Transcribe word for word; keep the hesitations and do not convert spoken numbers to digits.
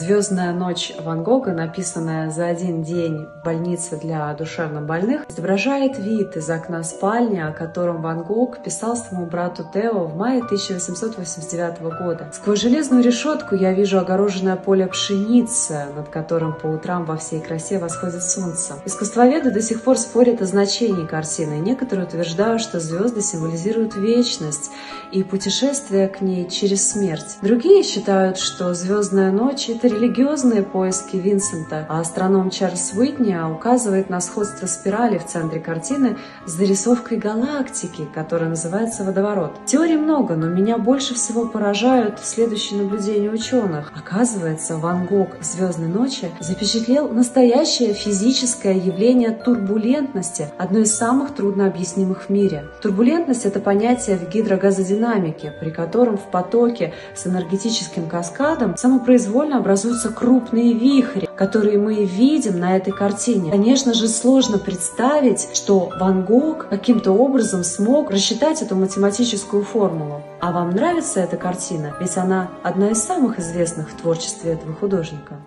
«Звездная ночь» Ван Гога, написанная за один день в больнице для душевнобольных, изображает вид из окна спальни, о котором Ван Гог писал своему брату Тео в мае тысяча восемьсот восемьдесят девятого года. «Сквозь железную решетку я вижу огороженное поле пшеницы, над которым по утрам во всей красе восходит солнце». Искусствоведы до сих пор спорят о значении картины. Некоторые утверждают, что звезды символизируют вечность и путешествие к ней через смерть. Другие считают, что «Звездная ночь» — это религиозные поиски Винсента, а астроном Чарльз Уитни указывает на сходство спирали в центре картины с зарисовкой галактики, которая называется «Водоворот». Теорий много, но меня больше всего поражают следующие наблюдения ученых. Оказывается, Ван Гог в «Звездной ночи» запечатлел настоящее физическое явление турбулентности, одно из самых труднообъяснимых в мире. Турбулентность – это понятие в гидрогазодинамике, при котором в потоке с энергетическим каскадом самопроизвольно образуется образуются крупные вихри, которые мы видим на этой картине. Конечно же, сложно представить, что Ван Гог каким-то образом смог рассчитать эту математическую формулу. А вам нравится эта картина? Ведь она одна из самых известных в творчестве этого художника.